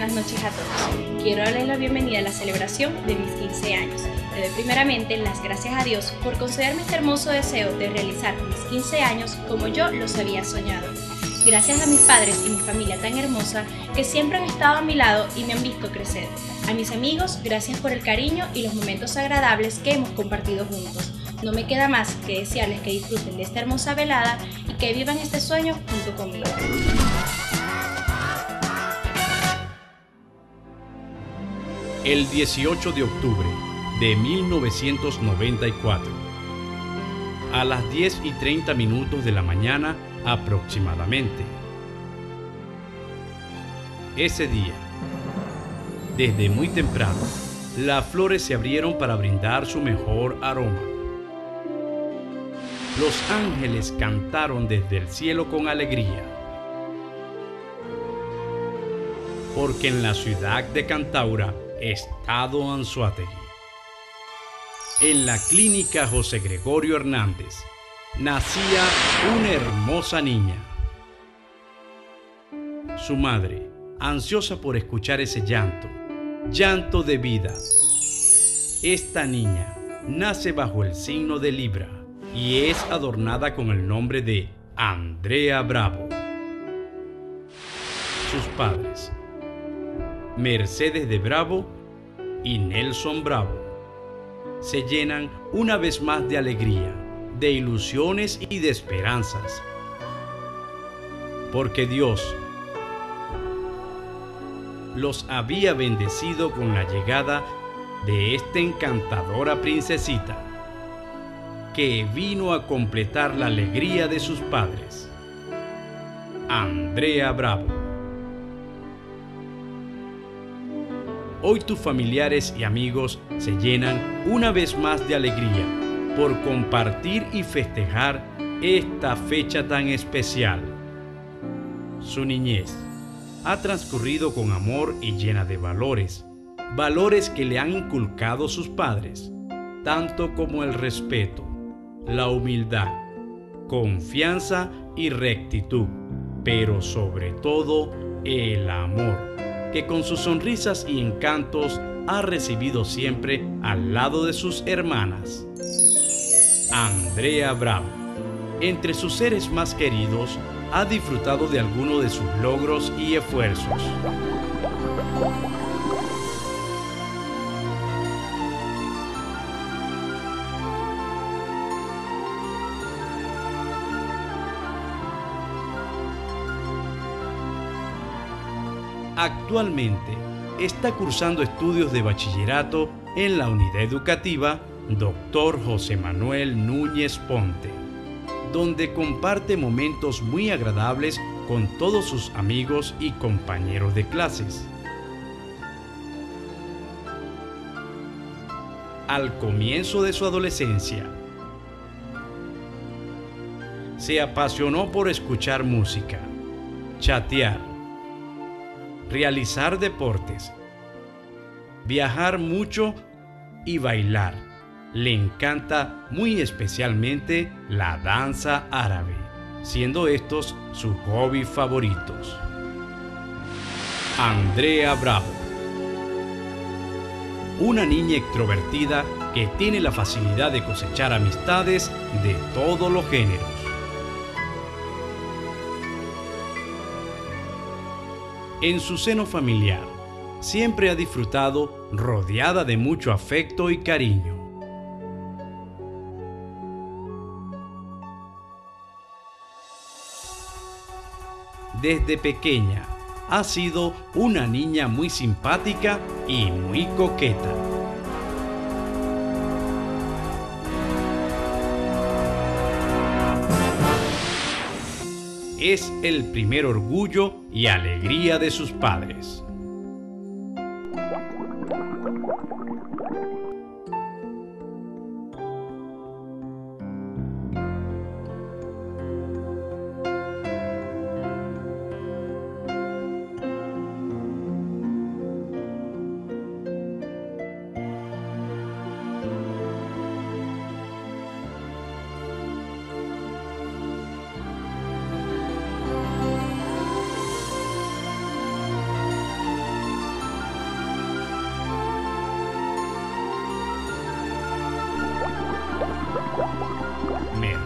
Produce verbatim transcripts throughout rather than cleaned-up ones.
buenas noches a todos. Quiero darles la bienvenida a la celebración de mis quince años. Le doy primeramente las gracias a Dios por concederme este hermoso deseo de realizar mis quince años como yo los había soñado. Gracias a mis padres y mi familia tan hermosa que siempre han estado a mi lado y me han visto crecer. A mis amigos, gracias por el cariño y los momentos agradables que hemos compartido juntos. No me queda más que desearles que disfruten de esta hermosa velada y que vivan este sueño junto conmigo. El dieciocho de octubre de mil novecientos noventa y cuatro, a las diez y treinta minutos de la mañana aproximadamente. Ese día, desde muy temprano, las flores se abrieron para brindar su mejor aroma. Los ángeles cantaron desde el cielo con alegría, porque en la ciudad de Cantaura, Estado Anzoátegui, en la clínica José Gregorio Hernández, nacía una hermosa niña. Su madre, ansiosa por escuchar ese llanto, llanto de vida. Esta niña nace bajo el signo de Libra y es adornada con el nombre de Andrea Bravo. Sus padres, Mercedes de Bravo y Nelson Bravo, se llenan una vez más de alegría, de ilusiones y de esperanzas, porque Dios los había bendecido con la llegada de esta encantadora princesita que vino a completar la alegría de sus padres, Andrea Bravo. Hoy tus familiares y amigos se llenan una vez más de alegría por compartir y festejar esta fecha tan especial. Su niñez ha transcurrido con amor y llena de valores, valores que le han inculcado sus padres, tanto como el respeto, la humildad, confianza y rectitud, pero sobre todo el amor, que con sus sonrisas y encantos ha recibido siempre al lado de sus hermanas. Andrea Bravo, entre sus seres más queridos, ha disfrutado de algunos de sus logros y esfuerzos. Actualmente está cursando estudios de bachillerato en la unidad educativa doctor José Manuel Núñez Ponte, donde comparte momentos muy agradables con todos sus amigos y compañeros de clases. Al comienzo de su adolescencia, se apasionó por escuchar música, chatear, realizar deportes, viajar mucho y bailar. Le encanta muy especialmente la danza árabe, siendo estos sus hobbies favoritos. Andrea Bravo, una niña extrovertida que tiene la facilidad de cosechar amistades de todos los géneros. En su seno familiar, siempre ha disfrutado rodeada de mucho afecto y cariño. Desde pequeña ha sido una niña muy simpática y muy coqueta. Es el primer orgullo y alegría de sus padres.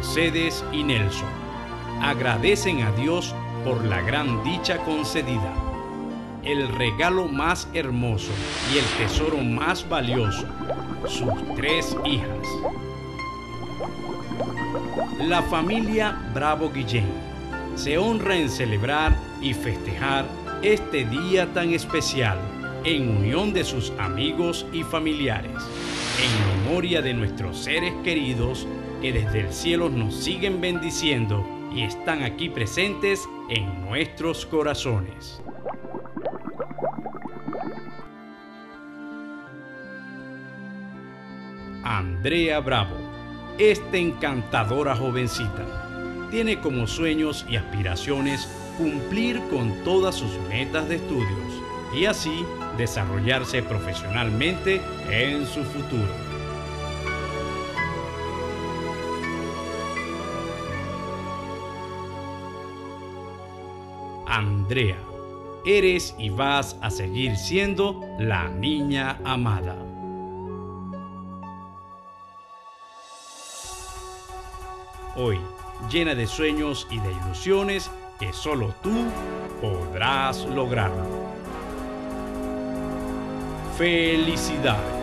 Mercedes y Nelson agradecen a Dios por la gran dicha concedida, el regalo más hermoso y el tesoro más valioso, sus tres hijas. La familia Bravo Guillén se honra en celebrar y festejar este día tan especial en unión de sus amigos y familiares, en memoria de nuestros seres queridos que desde el cielo nos siguen bendiciendo y están aquí presentes en nuestros corazones. Andrea Bravo, esta encantadora jovencita, tiene como sueños y aspiraciones cumplir con todas sus metas de estudios y así desarrollarse profesionalmente en su futuro. Andrea, eres y vas a seguir siendo la niña amada. Hoy, llena de sueños y de ilusiones que solo tú podrás lograrlo. ¡Felicidades!